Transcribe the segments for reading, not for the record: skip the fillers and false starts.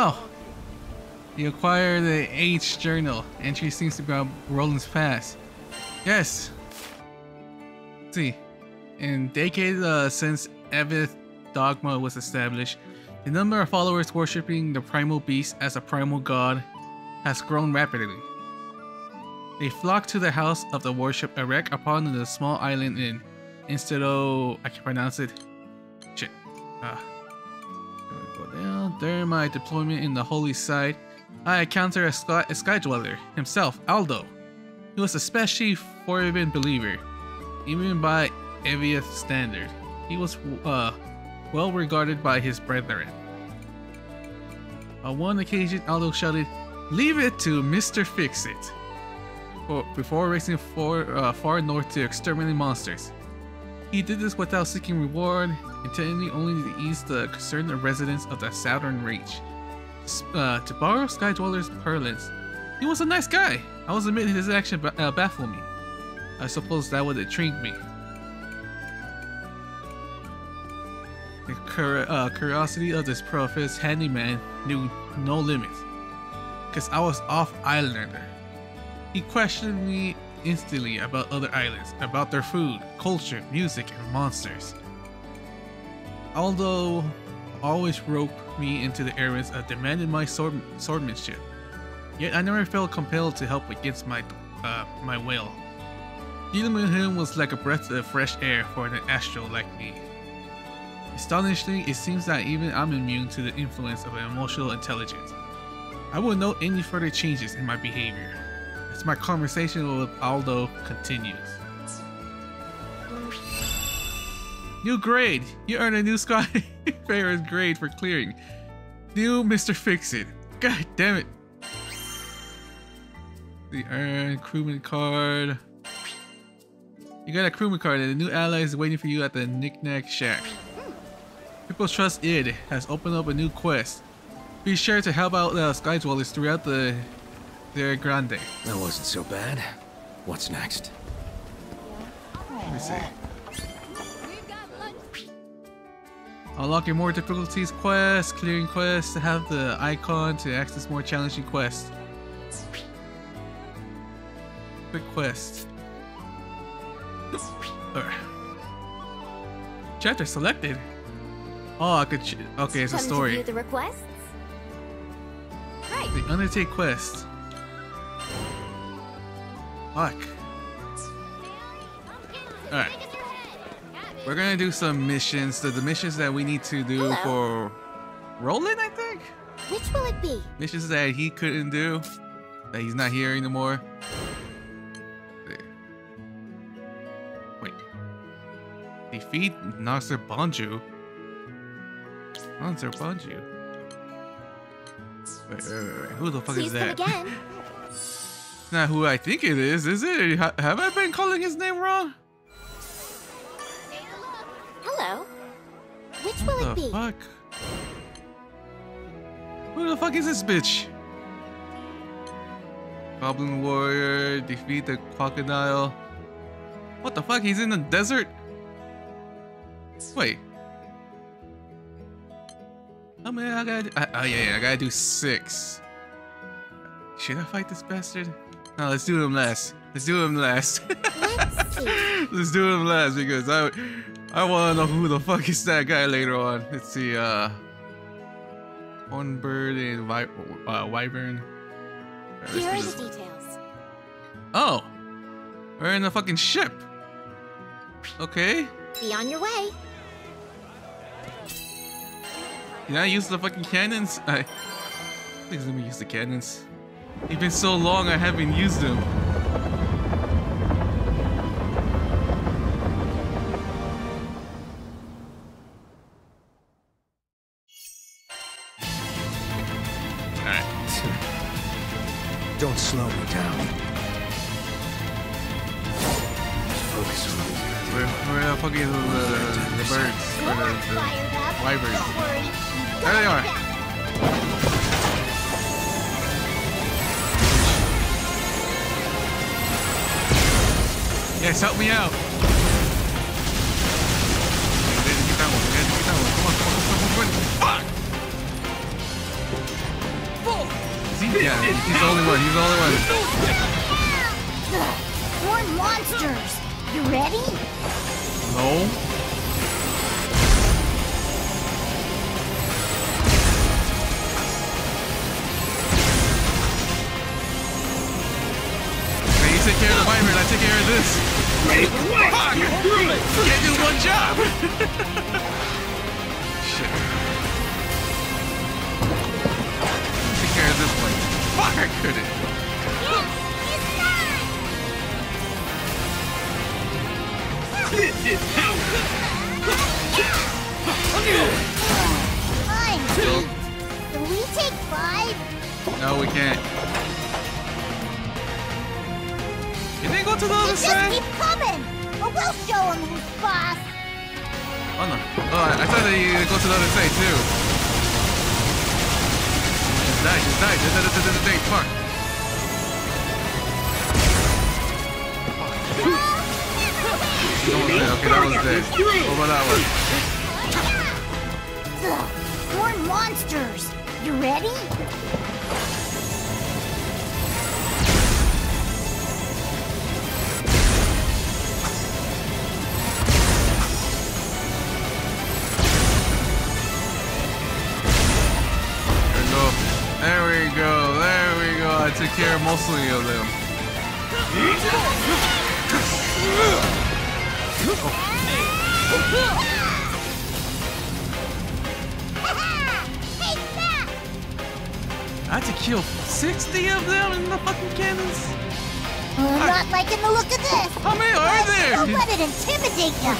Oh! You acquire the H journal. Entry seems to be on Roland's past. Yes! Let's see. In decades since Evith Dogma was established, the number of followers worshipping the primal beast as a primal god has grown rapidly. They flock to the house of the worship erect upon the small island in Instead, I can pronounce it. Shit. Go down. During my deployment in the Holy Side, I encountered a sky dweller himself, Aldo. He was a specially forbidden believer, even by Evith standard. He was well regarded by his brethren. On one occasion, Aldo shouted, "Leave it to Mr. Fixit," before racing far north to exterminate monsters. He did this without seeking reward, intending only to ease the concern of residents of the Saturn Reach. To borrow Sky Dweller's parlance, he was a nice guy. I must admit his action baffled me. I suppose that would intrigue me. The curiosity of this prophet's handyman knew no limits, because I was off-islander. He questioned me instantly about other islands, about their food, culture, music, and monsters. Aldo always roped me into the errands that demanded my swordmanship, yet I never felt compelled to help against my will. Dealing with him was like a breath of fresh air for an astro like me. Astonishingly, it seems that even I'm immune to the influence of an emotional intelligence. I wouldn't note any further changes in my behavior. So my conversation with Aldo continues. New grade! You earn a new Scott favorite grade for clearing. New Mr. Fixit. God damn it! The earned crewman card. You got a crewman card, and the new ally is waiting for you at the Knickknack Shack. People's Trust ID has opened up a new quest. Be sure to help out the Sky Dwellers throughout the Very Grande. That wasn't so bad. What's next? Let me see. Unlocking more difficulties quests, clearing quests, to have the icon to access more challenging quests. Quick quest. Chapter selected. Oh, I could. Okay, it's a story. Time to view the requests. Right. The undertake quest. Fuck. Alright. We're gonna do some missions. The missions that we need to do for Roland, I think? Which will it be? Missions that he couldn't do, that he's not here anymore. Wait. Defeat Nosfer Bonju? Nosfer Bonju? Wait. Who the fuck is that? Again. Not who I think it is it? Have I been calling his name wrong? Hello. Which will it be? Fuck? Who the fuck is this bitch? Goblin warrior, defeat the crocodile. What the fuck? He's in the desert? Wait. Oh man, I gotta do, I gotta do 6. Should I fight this bastard? No, let's do him last. Let's do him last. Let's do him last because I want to know who the fuck is that guy later on. Let's see. Hornbird and Wyvern. Right, here are the details. Oh, we're in a fucking ship. Okay. Be on your way. Can I use the fucking cannons? I think let me use the cannons. It's been so long I haven't used them. Alright. Don't slow me down. Focus on me. Where the fuck is the birds? Wyverns. There they are. Yes, help me out! We gotta get that one, come on, come on, come on, come on! Fuck! Yeah, he's the only one. He's the only one. More monsters. You ready? No. Hey, you take care of the vibrant. I take care of this. Wait, what? Fuck! You can't do one job. Shit. This way. Fuck, I couldn't. This is how. Can we take 5? No, we can't. Can they go to the other side? Just keep coming, or we'll show them who's boss. Oh no! Oh, I thought they go to the other side too. Just die, fuck. Okay, that one's dead. What about that one? More monsters! You ready? I took care of mostly of them. I had to kill 60 of them in the fucking cannons. I'm not liking the look of this. How many are there? Don't let it intimidate you.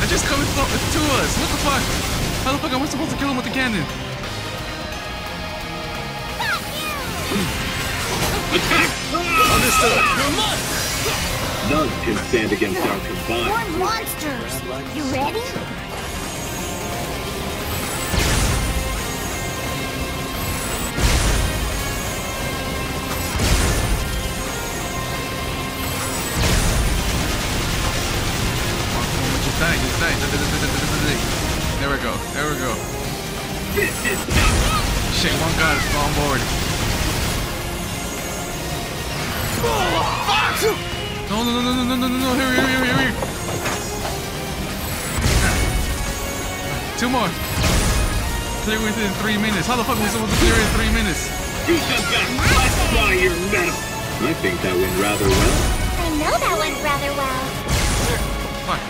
They're just coming to us. What the fuck? How the fuck am I supposed to kill them with the cannon? Understood. None can stand against our combined. More monsters. You ready? Just die. There we go. Shit, one guy is on board. No, here. Two more. Clear within 3 minutes. How the fuck are we supposed to clear in 3 minutes? You just got crushed by your metal. I think that went rather well. I know that went rather well. Fuck.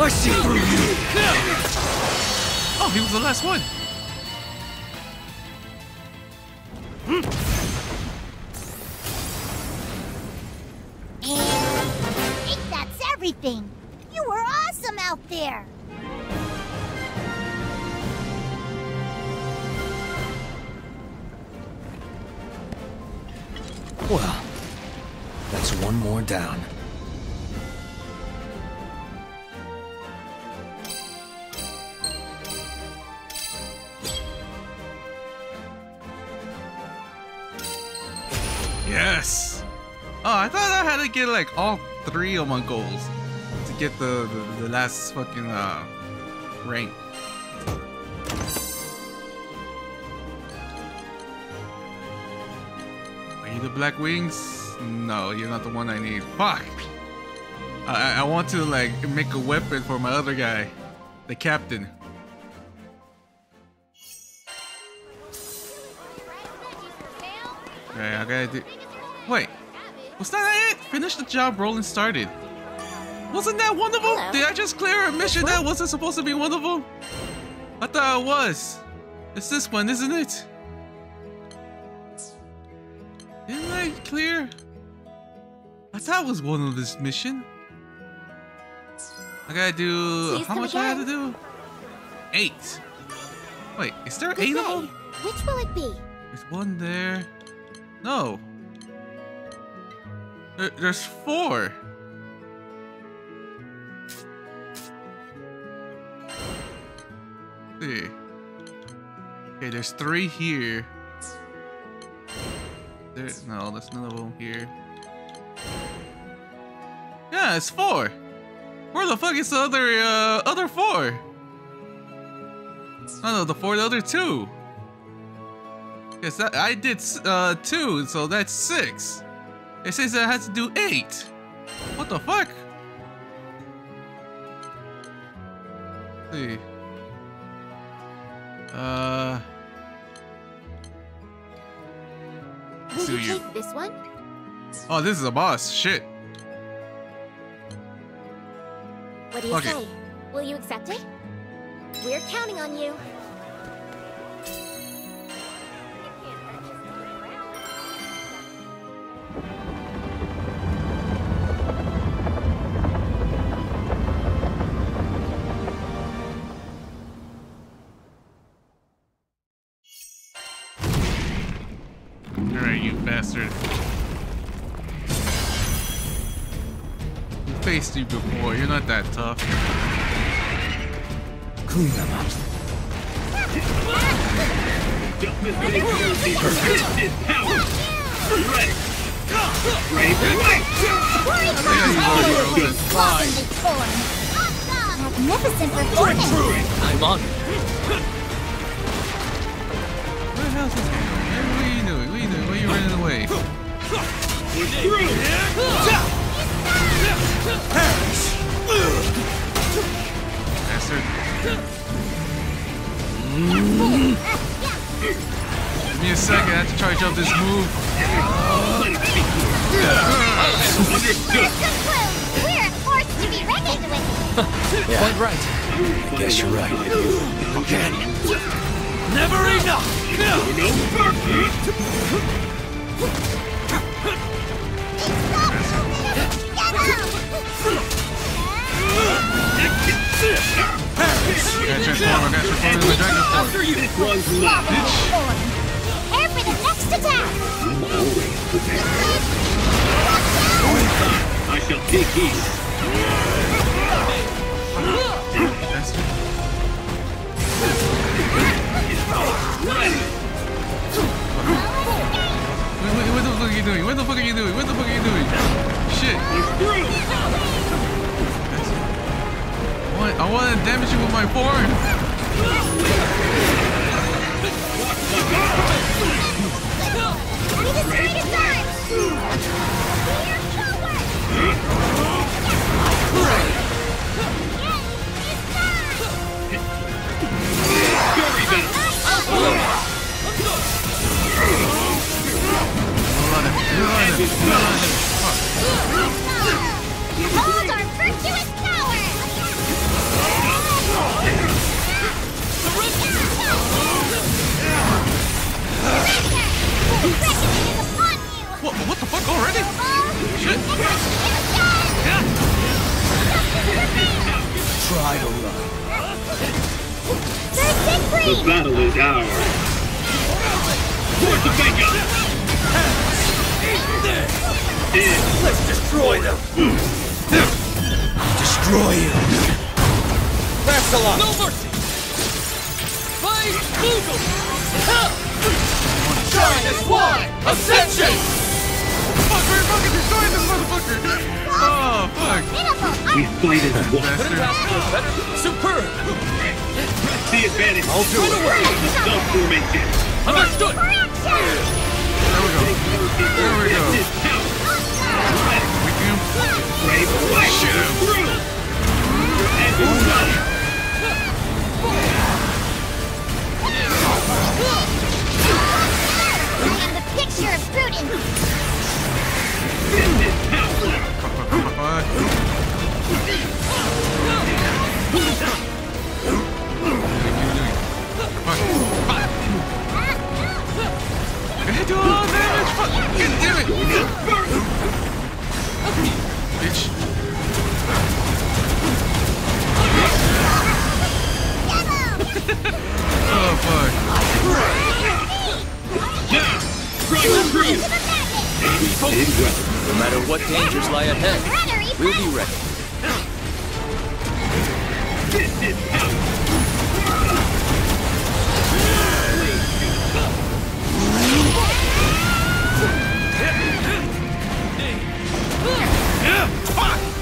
I see through you. Oh, he was the last one. You were awesome out there. Well, that's one more down. Yes. Oh, I thought I had to get like all 3 of my goals. Get the last fucking rank. Are you the Black Wings? No, you're not the one I need. Fuck! I want to like make a weapon for my other guy, the captain. Okay, I gotta do. Wait, was that it? Finish the job Roland started. Wasn't that one of them? Hello. Did I just clear a mission that wasn't supposed to be one of them? I thought it was. It's this one, isn't it? Didn't I clear? I thought it was one of this mission. I gotta do... How much do I have to do? 8. Wait, is there 8 of them? Which will it be? There's one there. No. There's 4. Okay, there's 3 here. No, there's none of them here. Yeah, it's 4. Where the fuck is the other four? No, the other two. Yes, I did two, so that's 6. It says I had to do 8. What the fuck? Let's see. Will you take this one? Oh, this is a boss. Shit. What do you say? Will you accept it? We're counting on you. Alright, you bastard. We faced you before, you're not that tough. Clean them up. Magnificent performance. I'm on. What the hell is this? What are you doing? What are you doing? Why are you running away? Bastard. Give me a second, I have to try to jump this move. We're forced to be reckoned with. Yeah. Quite right. Guess you're right. Okay. Never enough! It's after you. Prepare for the next attack. I shall take these. What the fuck are you doing? What the fuck are you doing? What the fuck are you doing? Shit. I want to damage you with my board. Hold our virtuous power. What the fuck already? Shit. Try to run. The battle is ours. Force the bank up. Let's destroy them. Destroy you. No mercy! Fight evil! Help! Shine as one! Ascension! Fuck, we're fucking destroying this motherfucker! Oh, fuck! We fight as one! Superb! The advantage! I'll do it! The self-formation! Understood! There we go. There we go. We can... Brave shit! And I am the picture of prudence. Fuck. Do all damage. Fuck. You do it. Bitch. Oh fuck. Yeah! No matter what dangers lie ahead, we'll be ready. This is how.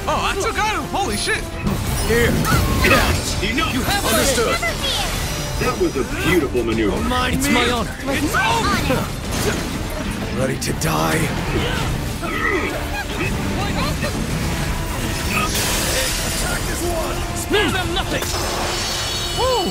Oh, I took out him! Holy shit! was a beautiful maneuver. It's my honor. It's over! Ready to die? Attack this one! Spare them nothing! Woo!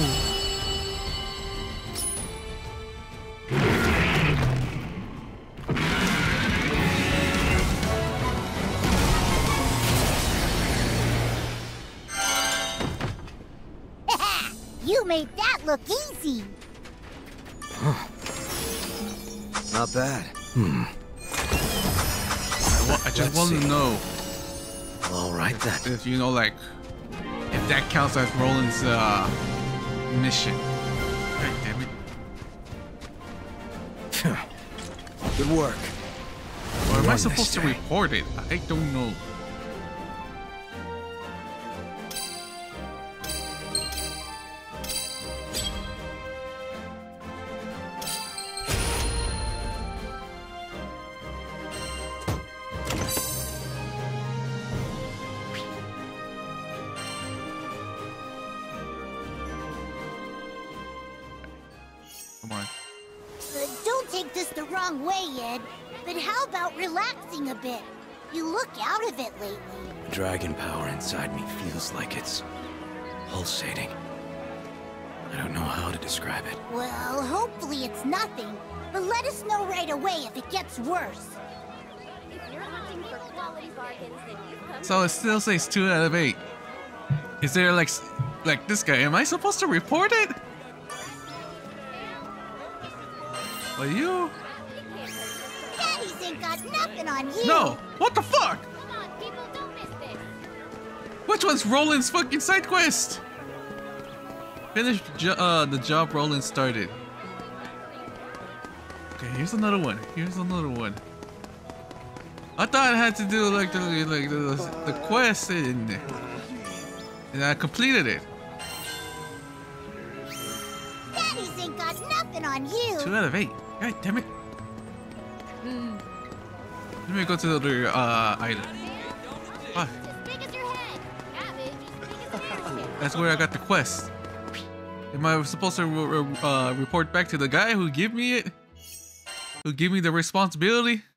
You made that look easy. Huh. Not bad. Hmm. I just want to know. All right then. If you know, like, if that counts as Roland's mission. God damn it. Good work. Or am I supposed to report it? I don't know. A bit. You look out of it lately. Dragon power inside me feels like it's pulsating. I don't know how to describe it. Well, hopefully it's nothing, but let us know right away if it gets worse. If you're hunting for quality bargains, then you come. So it still says 2 out of 8. Is there like this guy? Am I supposed to report it? Are you? Got nothing on you. No! What the fuck? Come on, people, don't miss this. Which one's Roland's fucking side quest? Finish the job Roland started. Okay, here's another one. Here's another one. I thought I had to do like the quest and I completed it. Daddy's ain't got nothing on you. 2 out of 8. God damn it. Let me go to the other island. Ah. That's where I got the quest. Am I supposed to report back to the guy who gave me the responsibility?